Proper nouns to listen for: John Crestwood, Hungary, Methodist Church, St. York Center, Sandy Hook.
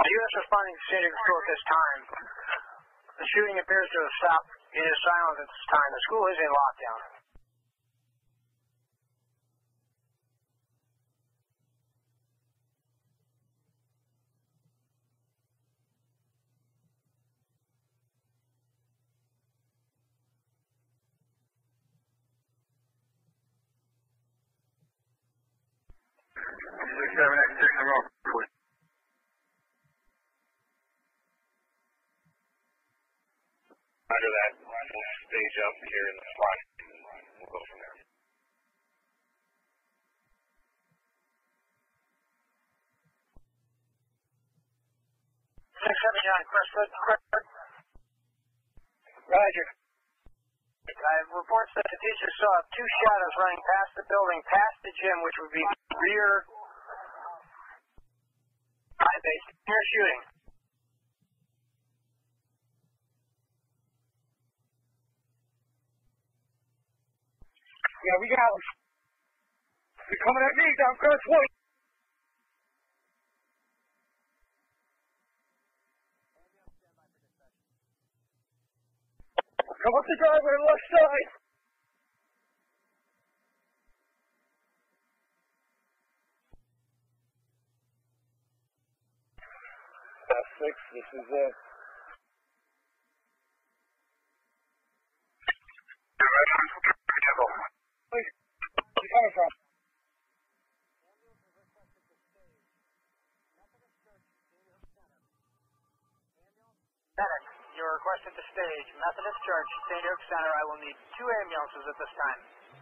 While U.S. responding to Sandy Hook at this time, the shooting appears to have stopped. It is silent at this time. The school is in lockdown. Under that, we'll stage up here in the slot, and we'll go from there. John Crestwood. Roger. I have reports that the teacher saw two shadows running past the building, past the gym, which would be rear. High base, near shooting. Yeah, we got them. They're coming at me down Crestwood. Come up the driveway on the left side. Six, this is it. Coming from? You're requested to stage Methodist Church, St. York Center. I will need two ambulances at this time.